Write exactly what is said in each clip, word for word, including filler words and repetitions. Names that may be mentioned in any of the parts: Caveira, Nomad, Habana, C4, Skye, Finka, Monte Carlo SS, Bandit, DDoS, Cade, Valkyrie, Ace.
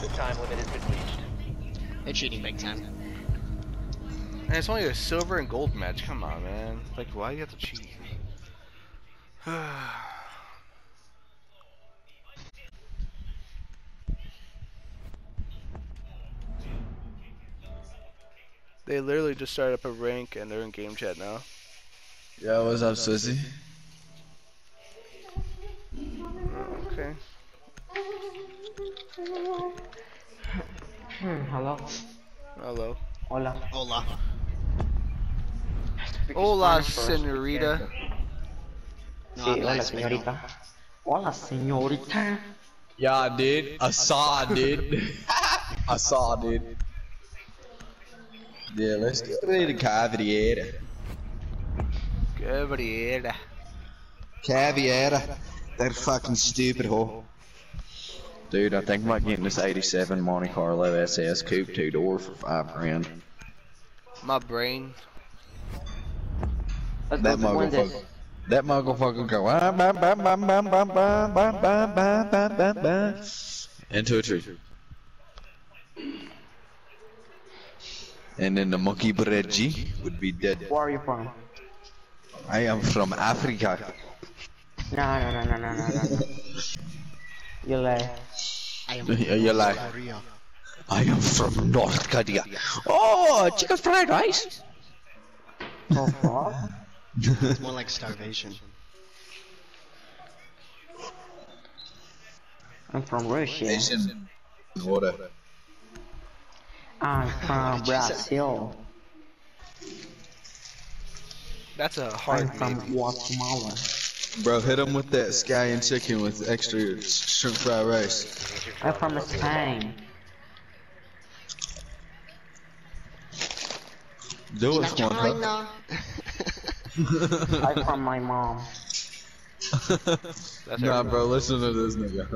The time limit has been reached. They're cheating big time. And it's only a silver and gold match. Come on, man. Like, why do you have to cheat? They literally just started up a rank and they're in game chat now. Yeah, what's up, Sissy? Okay. Hello. Hello. Hola. Hola. Hola, senorita. Sí, hola, señorita. Hola, señorita. Yeah, dude. I saw, dude. I saw, dude. Yeah, let's get ready to Caveira. Caveira. Caveira. They're fucking stupid, ho. Dude, I think I might get this eighty-seven Monte Carlo S S coupe two door for five grand. My brain. That muggle fucker. That muggle fucker go ah, bah, bah, bah, bah, bah, bah, bah, bah, bah, bah, into a tree. And then the monkey Breggy would be dead. Where are you from? I am from Africa. No, no, no, no, no, no, no. You lie. I am from you lie. Korea. I am from North Korea. Oh, chicken fried rice. Oh, it's more like starvation. I'm from Russia. Asian water. I'm from Brazil. That's a hard name. I'm from Guatemala. Bro, hit him with that Skye and chicken with extra shrimp fried rice. I'm from Spain. Do it, China. I'm from my mom. Nah, bro, listen to this nigga.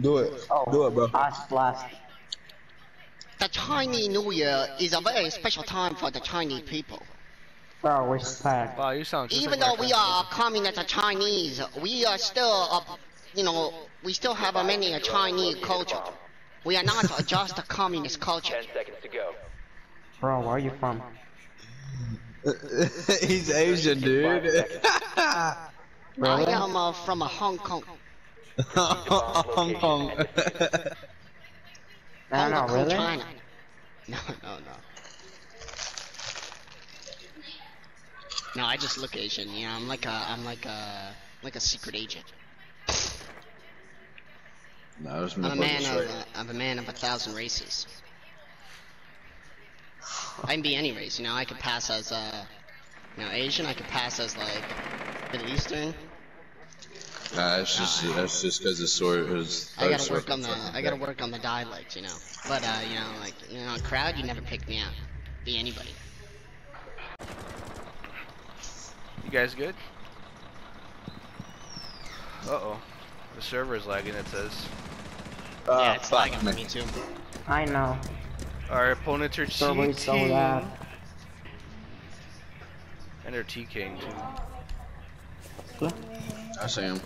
Do it. Oh, do it, bro. I splashed. The Chinese New Year is a very special time for the Chinese people. Bro, we're sad. Wow, you sound even though we are communist Chinese, we are still, a, you know, we still have a many a Chinese culture. We are not just a communist culture. Ten seconds to go. Bro, where are you from? He's Asian, dude. Bro, I am uh, from uh, Hong Kong. Hong Kong. No, no, really? China. No, no, no. No, I just look Asian. You know, I'm like a, I'm like a, like a secret agent. No, I'm a man of, a, I'm a man of a thousand races. I can be any race. You know, I could pass as, uh, you know, Asian. I could pass as like Middle Eastern. Nah, it's just, uh, that's just because it's sort of. It's I gotta work on the, I gotta work on the dialect, you know. But uh, you know, like, you know, a crowd, you never pick me out. Be anybody. You guys good? Uh oh. The server's lagging, it says. Uh, yeah, it's lagging for me too. I know. Our opponents are cheating. So loud. And they're T K ing too. I see him.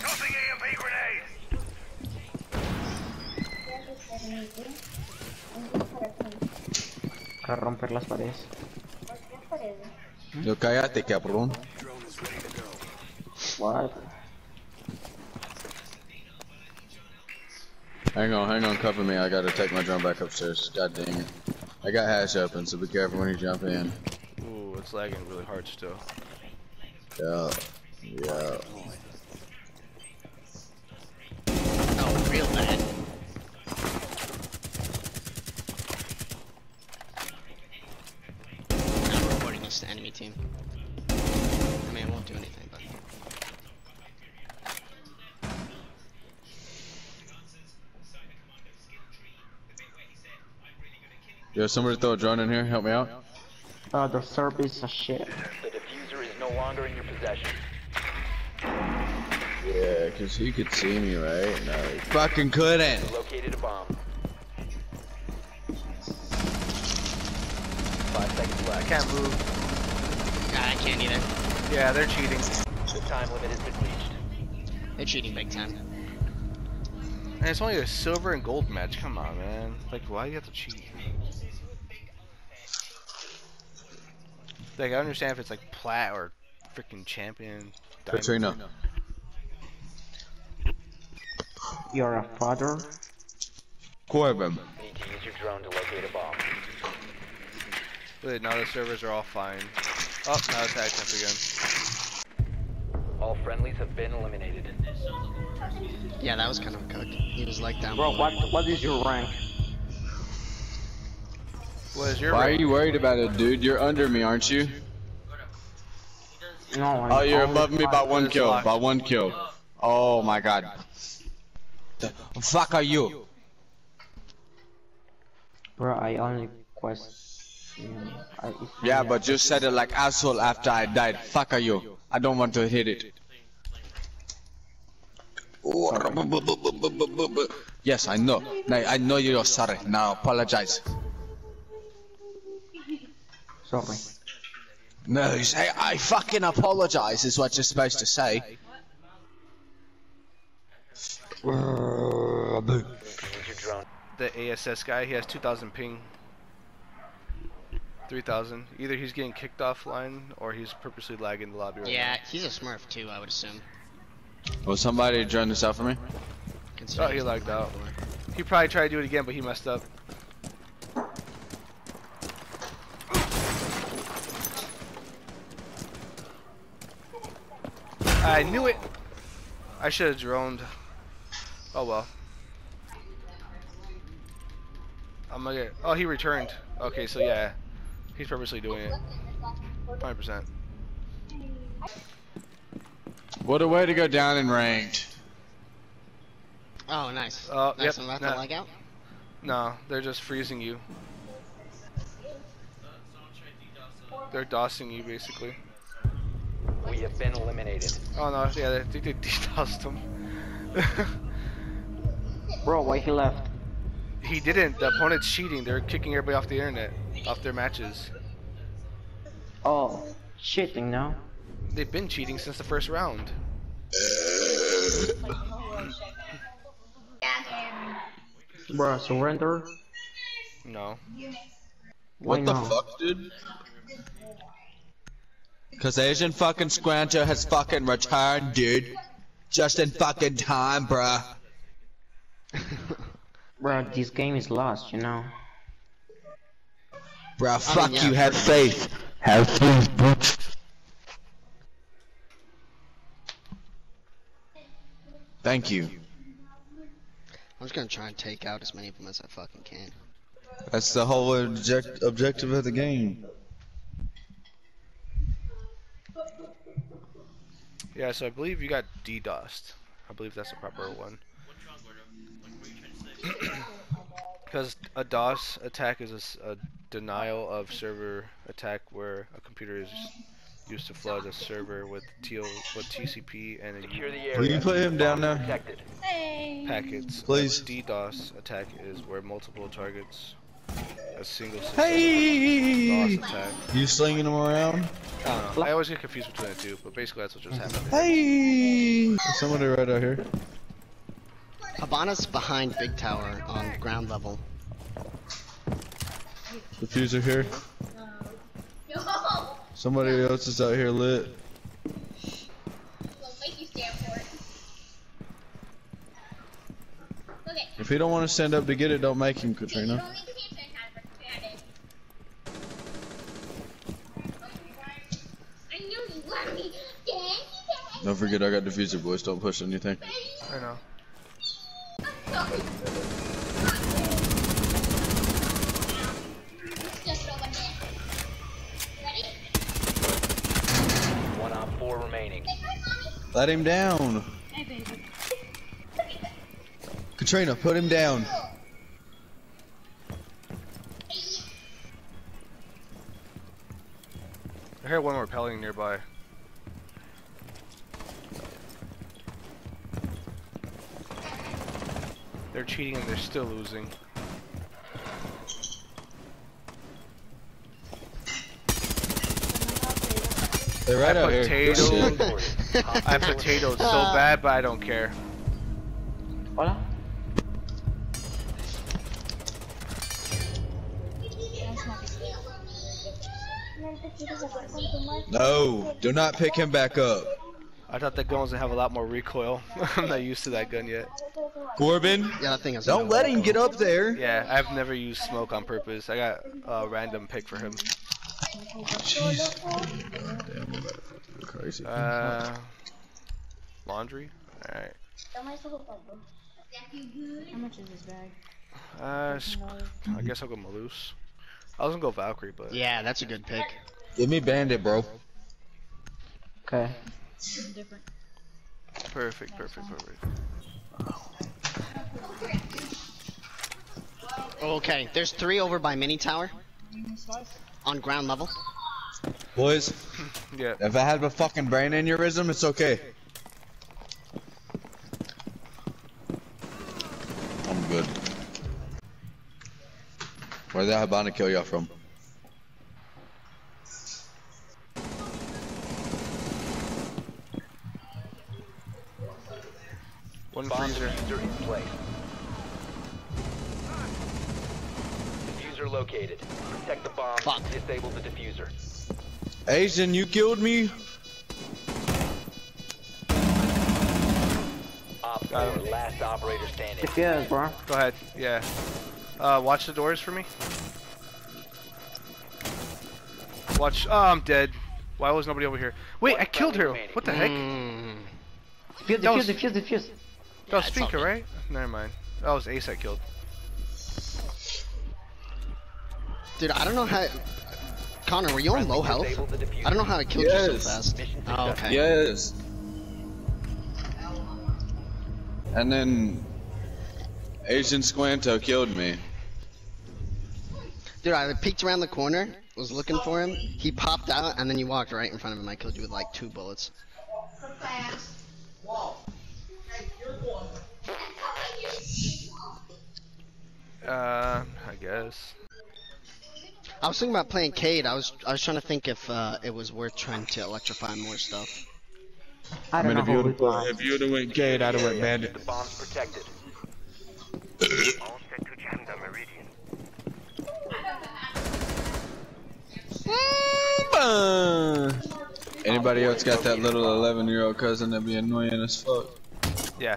Tossing A M P grenade! Para romper las paredes. Yo cállate, cabrón. What? Hang on, hang on, cover me. I gotta take my drone back upstairs. God dang it. I got hatch open, so be careful when you jump in. Ooh, it's lagging really hard still. Yeah. Yeah. Oh, real bad. The enemy team. I mean, I won't do anything, but. Yo, somebody throw a drone in here. Help me out. Uh, the server is a shit. The diffuser is no longer in your possession. Yeah, cause he could see me, right? No, he fucking couldn't. Located a bomb. Five seconds left. I can't move. I can't either. Yeah, they're cheating. time limit has been reached. They're cheating big time. And it's only a silver and gold match. Come on, man. Like, why do you have to cheat? Like, I understand if it's like plat or freaking champion. Katrina. You're a father. Corbin. Need to use your drone to locate a bomb. Wait, now the servers are all fine. Oh, now it's acting up again. All friendlies have been eliminated. Yeah, that was kind of cooked. He was like down. Bro, what, what is your rank? What is your Why rank? Are you worried about it, dude? You're under me, aren't you? No, I'm oh, you're above me by one kill. By one kill. Oh my god. The fuck are you? Bro, I only question. I, yeah, but you said it like asshole after I died. Fuck are you? I don't want to hit it. Sorry. Yes, I know. I know you're sorry. Now apologize. Sorry. No, you say I fucking apologize is what you're supposed to say. The A S S guy, he has two thousand ping. three thousand. Either he's getting kicked offline or he's purposely lagging the lobby right yeah, now. Yeah, he's a smurf too, I would assume. Will somebody join this out for me? Oh, he lagged out. He probably tried to do it again, but he messed up. I knew it! I should have droned. Oh well. I'm gonna get. Oh, he returned. Okay, so yeah. He's purposely doing it. one hundred percent. What a way to go down in ranked. Oh, nice. Oh, uh, nice yep. Nah. Lag out? No, they're just freezing you. They're DOSing you, basically. We have been eliminated. Oh no, yeah, they, they, they DOSed him. Bro, why he left? He didn't. The opponent's cheating. They're kicking everybody off the internet, off their matches. Oh, cheating now? They've been cheating since the first round. Bruh, surrender? No. What the fuck, dude? Cause Asian fucking Squanto has fucking returned, dude. Just in fucking time, bruh. Bruh, this game is lost, you know. Bruh, fuck I mean, yeah. you, have faith. Have faith, bitch. Thank you. I'm just gonna try and take out as many of them as I fucking can. That's the whole object objective of the game. Yeah, so I believe you got DDoSed. I believe that's the proper one. Because a DOS attack is a, a denial of server attack where a computer is used to flood a server with T O with T C P and a secure the area. Will you put him down now? Packets. Please. DDoS attack is where multiple targets a single system. Hey! DOS attack. You slinging them around? I don't know. I always get confused between the two, but basically that's what just happened. Hey! There's somebody right out here. Habana's behind Big Tower on ground level. Diffuser here. Somebody else is out here lit. If he don't want to stand up to get it, don't make him, Katrina. Don't forget, I got diffuser, boys. Don't push anything. I know. One on four remaining. Let him down. Katrina, put him down. I heard one rappelling nearby. They're cheating and they're still losing. They're right out here. I potatoed so bad, but I don't care. Hola. No, do not pick him back up. I thought that gun was gonna have a lot more recoil. I'm not used to that gun yet. Corbin, yeah, I think don't let him get up there. Yeah, I've never used smoke on purpose. I got a random pick for him. Jeez. Uh, laundry? Alright. How much is this bag? Uh, I guess I'll go Maloose. I was gonna go Valkyrie, but... Yeah, that's a good pick. Give me Bandit, bro. Okay. Different. Perfect, perfect, perfect. Okay, there's three over by mini tower. On ground level. Boys, yeah. If I have a fucking brain aneurysm, it's okay. I'm good. Where did that Habana kill y'all from? One freezer. Diffuser in place. Diffuser located. Protect the bomb. Fuck. Disable the diffuser. Asian, you killed me. Op four, last operator standing. It is, bro. Go ahead. Yeah. Uh, watch the doors for me. Watch. Oh, I'm dead. Why was nobody over here? Wait, I killed her. What the heck? Mm. Defuse, defuse, defuse, defuse. That was Finka, right? Never mind. That was Ace I killed. Dude, I don't know how. Connor, were you on low health? I don't know how I killed yes. you so fast. Oh, okay. Yes. And then Asian Squanto killed me. Dude, I peeked around the corner, was looking for him. He popped out, and then you walked right in front of him. I killed you with like two bullets. Uh, I guess. I was thinking about playing Cade. I was I was trying to think if uh, it was worth trying to electrify more stuff. I don't I mean, know. If you would have went Cade, I'd have went Bandit. The bomb's protected. All set to jam the meridian. Mm-hmm. Anybody else got that little eleven-year-old cousin that'd be annoying as fuck? Yeah.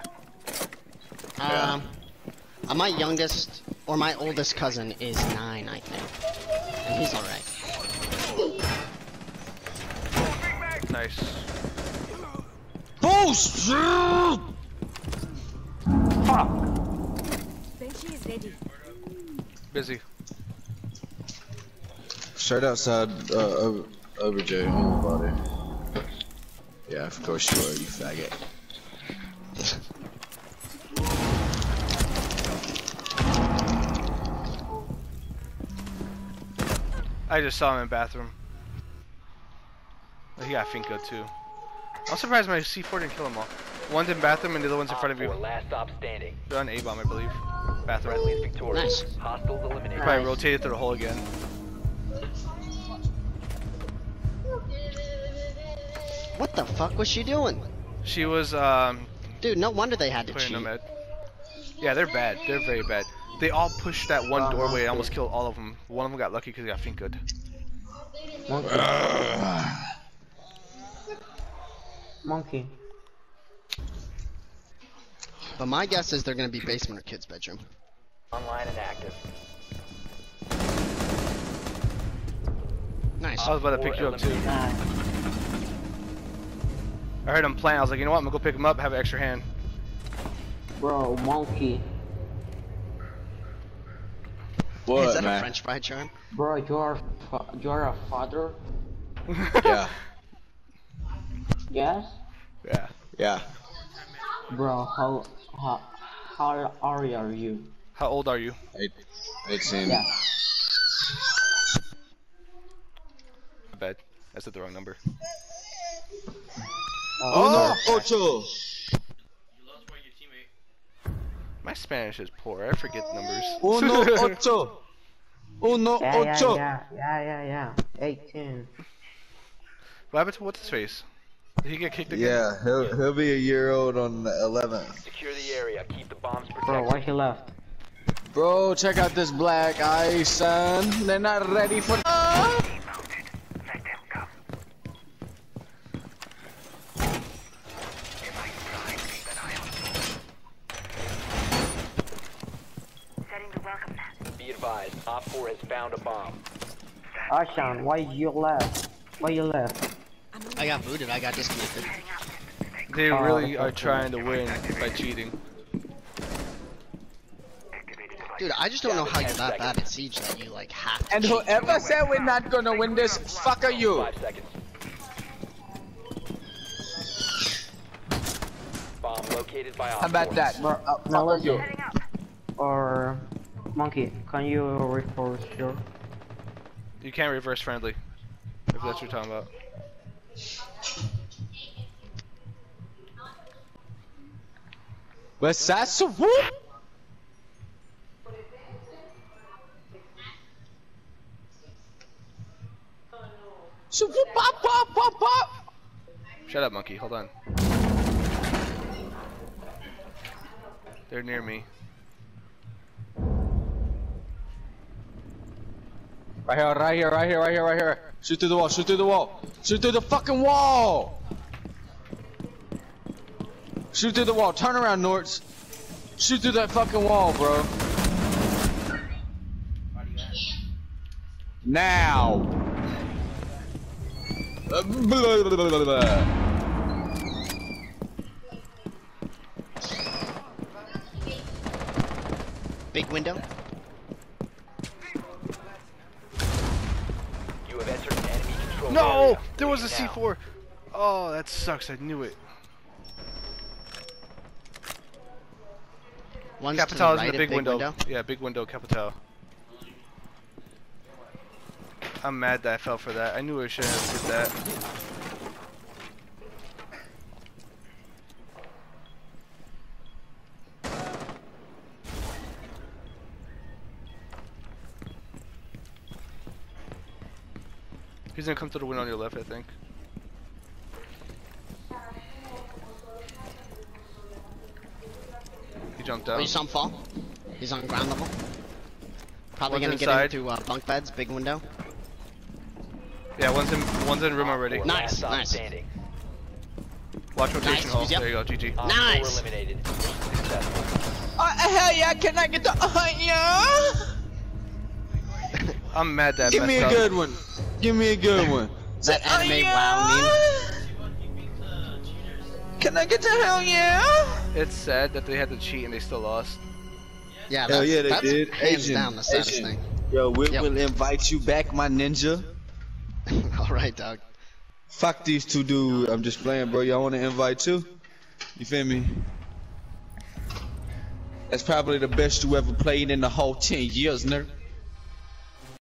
Um, uh, my youngest or my oldest cousin is nine, I think. He's alright. Nice. Boost! Fuck! Benji is ready. Busy. Straight outside, uh, over, over Jay, on the body. Yeah, of course you are, you faggot. I just saw him in the bathroom. He got Finko too. I'm surprised my C four didn't kill them all. One's in bathroom and the other one's in front of you. Last stop standing. They're on A-bomb, I believe. Bathroom. Nice. Hostiles eliminated. Probably rotated through the hole again. What the fuck was she doing? She was, um... Dude, no wonder they had to cheat. Nomad. Yeah, they're bad. They're very bad. They all pushed that one doorway and almost killed all of them. One of them got lucky because he got Finka. Monkey. Uh, Monkey. But my guess is they're going to be basement or kid's bedroom. Online and active. Nice. I was about to pick you up too. I heard him playing. I was like, you know what? I'm going to go pick him up, have an extra hand. Bro, monkey. What, is that man? A French fry charm? Bro, you are you are a father. Yeah. Yes. Yeah. Yeah. Bro, how how how are you? How old are you? Eight, eighteen. Yeah. I bet I said the wrong number. Oh, oh ocho. You lost by your teammate. My Spanish is poor. I forget numbers. Uno ocho. Uno, yeah, ocho! Yeah, yeah, yeah, yeah, yeah. eighteen. What happened to what's his face? Did he get kicked again? Yeah, he'll, yeah. he'll be a year old on the eleventh. Secure the area. Keep the bombs protected. Bro, why he left? Bro, check out this black eye, son. They're not ready for. Uh! Op four has found a bomb. Ashan, why you left? Why you left? I got booted, I got disconnected. They oh, really are trying to win by cheating. Dude, I just don't know how you're that bad at Siege that you like have to. And cheat. Whoever said we're not gonna win this, fuck are you! Bomb located by Op four. How about that? More, uh, now let's you. Or... Monkey, can you reverse your? You can't reverse friendly, if that's what you're talking about. What's that? Swoop? Swoop! Pop! Pop! Pop! Pop! Shut up, monkey. Hold on. They're near me. Right here, right here, right here, right here, right here. Shoot through the wall, shoot through the wall. Shoot through the fucking wall! Shoot through the wall, turn around, Nortz. Shoot through that fucking wall, bro. Now! Big window? No! There was a C four! Oh, that sucks. I knew it. One's Capital is in the big window. Yeah, big window, Capital. I'm mad that I fell for that. I knew I shouldn't have did that. He's gonna come through the window on your left, I think. He jumped out. Oh, you saw him fall? He's on ground level. Probably one's gonna inside. Get into uh, bunk beds, big window. Yeah, one's in, one's in room already. Nice, nice. Watch rotation nice. Hall. Yep. There you go, G G. Nice. Oh, hell yeah, can I get the uh, yeah? I'm mad that Give me a up. good one. Give me a good one. That oh, anime yeah? wow meme. Can I get to hell yeah? It's sad that they had to cheat and they still lost. Yeah, hell yeah, they that's did. Hands Asian. Down the saddest thing. Yo, we yep. will invite you back, my ninja. Alright, dog. Fuck these two dudes. I'm just playing, bro. Y'all want to invite too? You feel me? That's probably the best you ever played in the whole ten years, nerd.